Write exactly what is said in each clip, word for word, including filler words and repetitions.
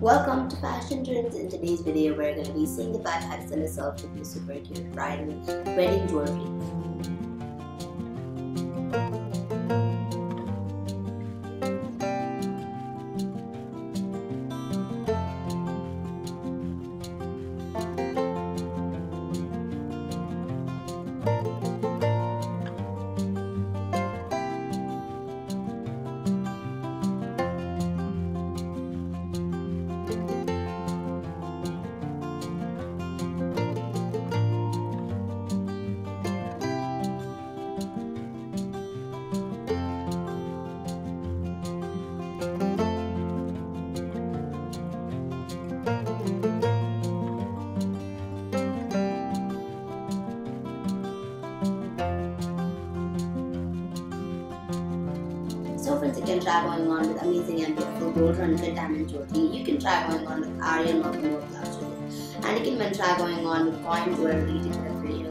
Welcome to Fashion Trends. In today's video, we're going to be seeing the five hacks and a self with the super cute bridal wedding jewelry. So friends, you can try going on with amazing and beautiful gold one hundred diamond jewelry. You can try going on with Aria and Mokamore glass jewelry. And you can even try going on with coin jewelry to different you.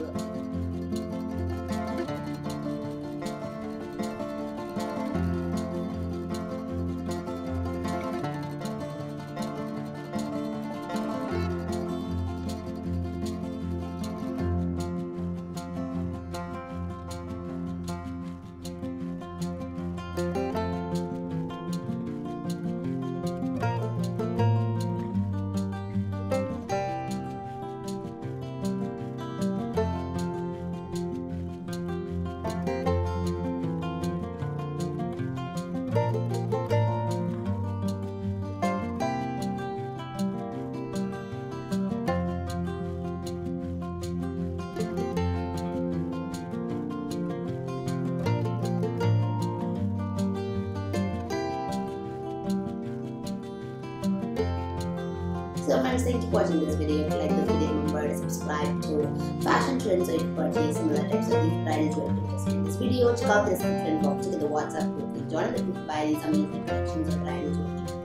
So friends, thank you for watching this video. If you like this video, remember to subscribe to Fashion Trends so you can purchase similar types of these bridal jewelry interested in this video. Check out the description box, check out the WhatsApp group, join the group, buy these amazing collections of bridal jewelry.